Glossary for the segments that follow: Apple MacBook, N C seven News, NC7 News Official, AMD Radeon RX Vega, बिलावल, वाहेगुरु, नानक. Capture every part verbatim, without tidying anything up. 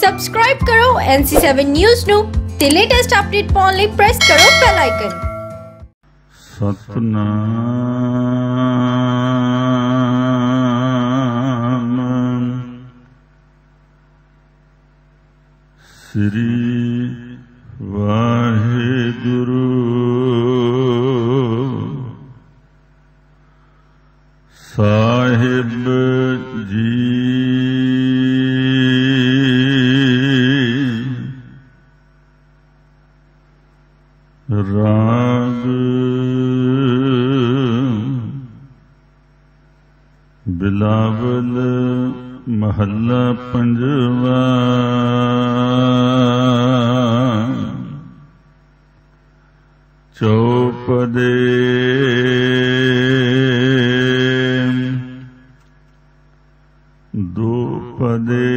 Subscribe करो N C seven news नु ते लेटेस्ट अपडेट पाउण लई प्रेस करो बेल आइकन। सतनाम श्री वाहेगुरु साहिब जी। राग बिलावल महला पंजवा, चौपदे दोपदे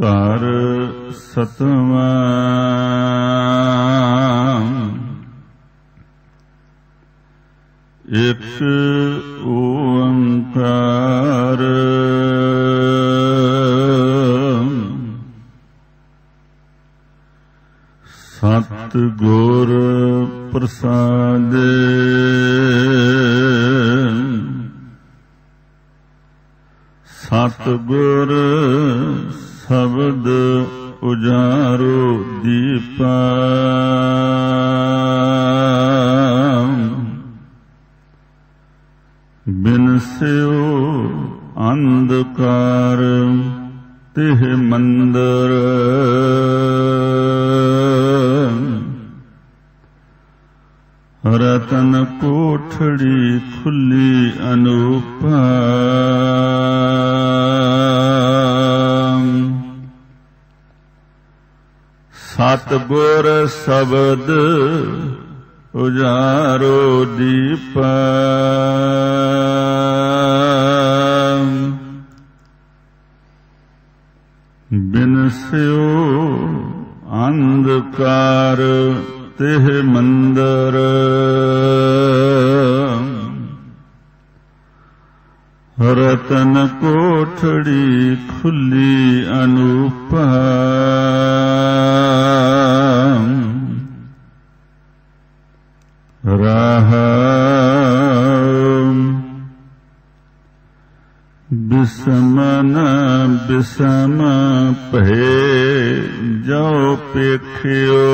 कार सतवा, एक ओंकार सतगुर प्रसाद, सतगुर शब्द उजारो दीपा, बिनस्यो अंधकार तिह मंदर, रतन कोठड़ी खुली अनूपा, सतगुर शब्द उजारो दीपा, बिनस्यो अंधकार तिह मंदर, रतन कोठड़ी खुली अनूपा, राह बिसम न बिसम भे जाओ पेखियो,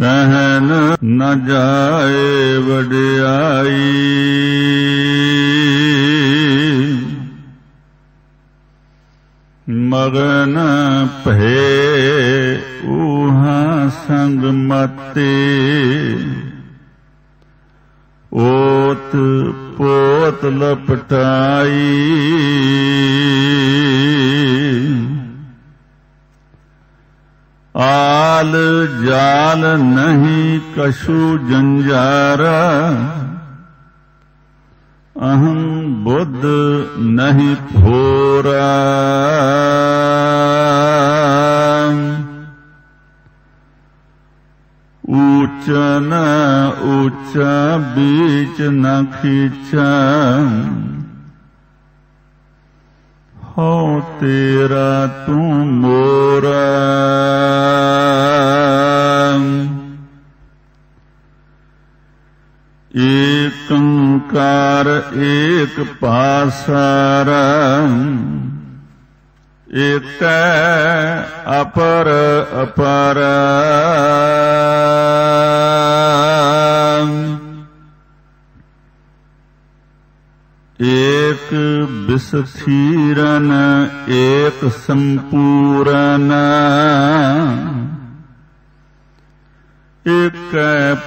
कहन न जाए वडियाई, मगन भे ऊहा संग मते, ओत पोत लपटाई, आल जाल नहीं कछु जंजारा, अहं बुद्ध नहीं भोरा, ऊंचा न ऊंचा बीच न खींचा, हो तेरा तू मोरा, एक ओंकार एक पासारा, एक अपर अपार, एक विस्थिरन एक संपूरन, एक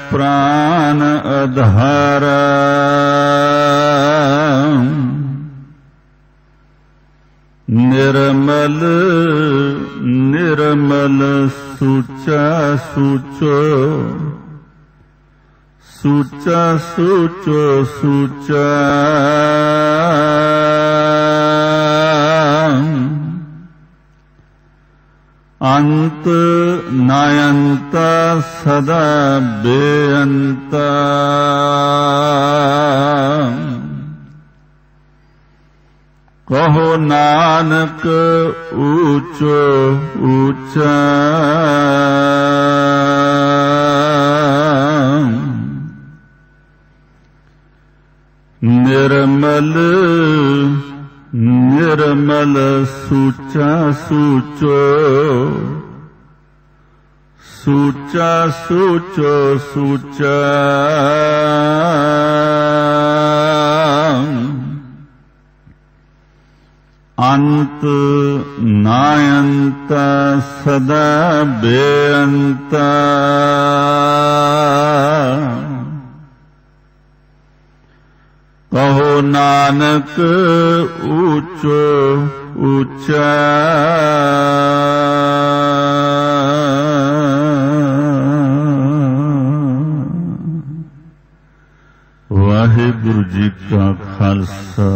प्राण आधार, निर्मल निर्मल सुचा सुचो, सुचा सुचो सुचा, अंत नायंत सदा बेअंत कहो नानक ऊंचो ऊंचा निर्मल निर्मल सूचा सूचो सूचा सूचो सूचा अंत नायंत सदा बेअंत कहो नानक ऊंचो ऊंचा वाहेगुरु जी का खालसा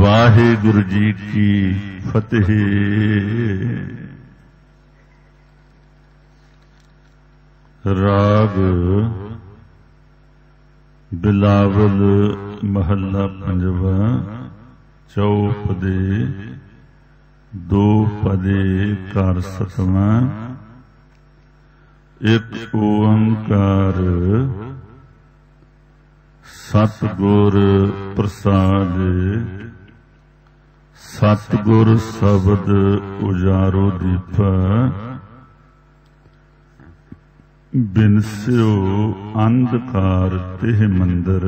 वाहेगुरु जी की फतेह। राग बिलावल महला पंजवा चौपदे दोपदे कार सतवा एक ओंकार सतगुर प्रसाद सतगुर शब्द उजारो दीपा बिनस्यो अंधकार तिह मंदिर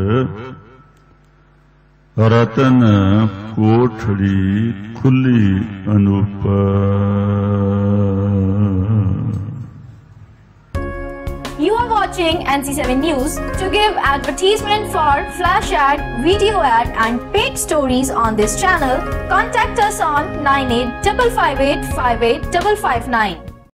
रतन कोठड़ी खुली Anoop. You are watching N C seven News. To give advertisement for flash ad, video ad and paid stories on this channel, contact us on nine eight five five eight five eight five five nine.